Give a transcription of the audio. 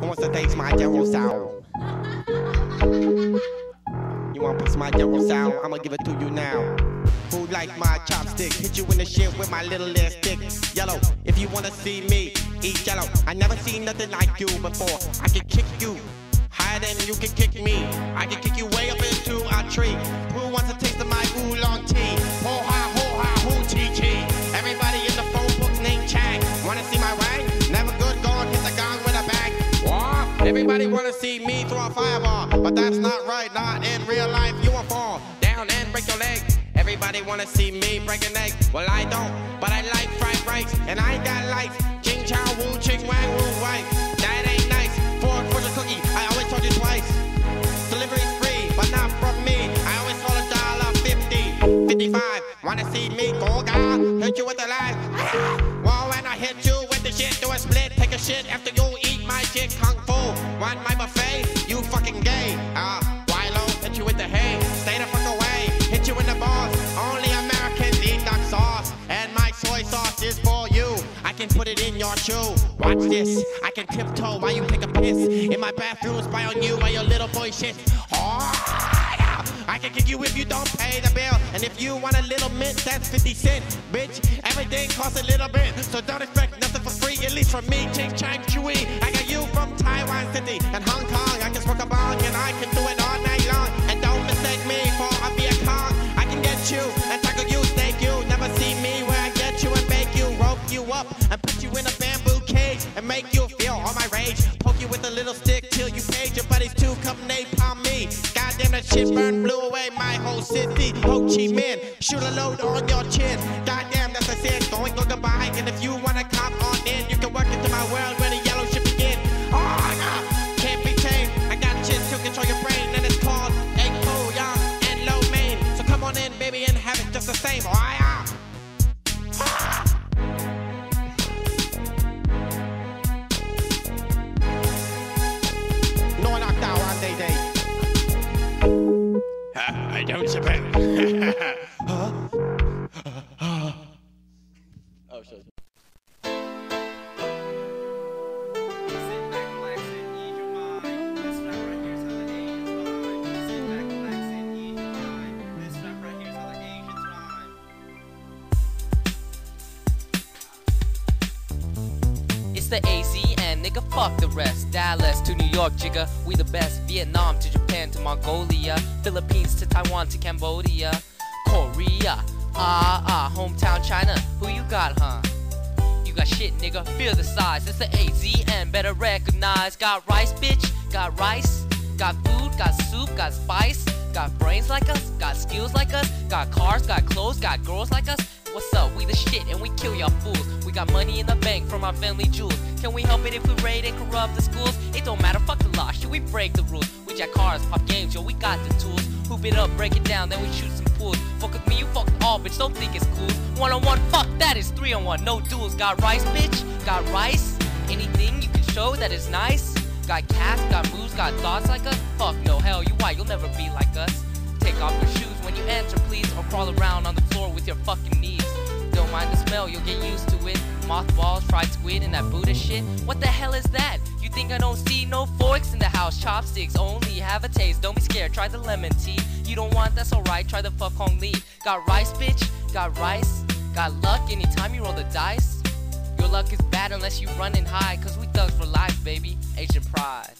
Wants to taste my Daryl sound. You want to taste my Daryl sound? I'ma give it to you now. Who likes my chopstick? Hit you in the shit with my little ass stick. Yellow, if you wanna see me, eat yellow. I never seen nothing like you before. I can kick you higher than you can kick me. I can kick you way up into a tree. Who wants to taste of my oolong tea? Ho-ha, hoo-chee-chee. Everybody in the phone book named Chang. Wanna see my wang? Never good, gone, hit the gong with a bang. Wah! Everybody wanna see me throw a fireball. But that's not right, not in real life. You will fall down and break your leg. Everybody wanna see me break an egg. Well, I don't, but I like fried rice, and I got lights. Ching chow woo, ching wang woo white. That ain't nice. Fork for the cookie, I always told you twice. Delivery's free, but not from me. I always call $1.50, $55. Wanna see me go down? Hit you with the line. Well, when I hit you with the shit, do a split, take a shit after you eat my shit. Kung fu, want my buffet? You fucking gay. Wilo, hit you with the hay. Stay the fuck away. Hit you in the balls. Only Americans eat duck sauce, and my soy sauce is for you. I can put it in your shoe. Watch this. I can tiptoe while you take a piss in my bathroom. Spy on you while your little boy shit. I can kick you if you don't pay the bill. And if you want a little mint, that's 50 cents, bitch. Everything costs a little bit, so don't expect nothing for free, at least from me. Ching Chang Chui, I got you from Taiwan City and Hong Kong. I can smoke a bong and I can do it all night long. And don't mistake me for a Viet Cong. I can get you and tackle you, thank you. Never see me where I get you and bake you, rope you up and put you in a bamboo cage and make you feel all my rage. Poke you with a little stick till you paid your buddies to come napalm me. Goddamn, that shit burned, blew away my whole city. Ho Chi Minh, shoot a load on your chin. Goddamn, that's a sin, going go goodbye. And if you wanna cop on in, you can work into my world where the yellow shit begin. Oh, I can't be tamed. I got shit to control your brain, and it's called egg foo, young and low main. So come on in, baby, and have it just the same. Oh, yeah. I don't suppose. Huh? Oh, shit. It's the ACN, nigga, fuck the rest. Dallas to New York, jigga, we the best. Vietnam to Japan to Mongolia, Philippines to Taiwan to Cambodia, Korea, hometown China, who you got, huh? You got shit, nigga, feel the size. It's the AZN, better recognize. Got rice, bitch, got rice. Got food, got soup, got spice. Got brains like us, got skills like us. Got cars, got clothes, got girls like us. What's up, we the shit and we kill y'all fools. We got money in the bank from our family jewels. Can we help it if we raid and corrupt the schools? It don't matter, fuck the law, shit, we break the rules. We jack cars, pop games, yo, we got the tools. Hoop it up, break it down, then we shoot some pools. Fuck with me, you fuck all, bitch, don't think it's cool. 1-on-1, fuck that, it's 3-on-1, no duels. Got rice, bitch, got rice. Anything you can show that is nice. Got cats, got moves, got thoughts like us. Fuck no, hell, you white, you'll never be like us. Take off your shoes when you enter, please, or crawl around on the floor with your fucking knees. Don't mind the smell, you'll get used to it. Mothballs, fried squid, and that Buddha shit. What the hell is that? You think I don't see no forks in the house? Chopsticks only, have a taste, don't be scared, try the lemon tea. You don't want, that's alright, try the fuck Hong Lee. Got rice, bitch, got rice. Got luck anytime you roll the dice. Your luck is bad unless you running high, cause we thugs for life, baby, Asian pride.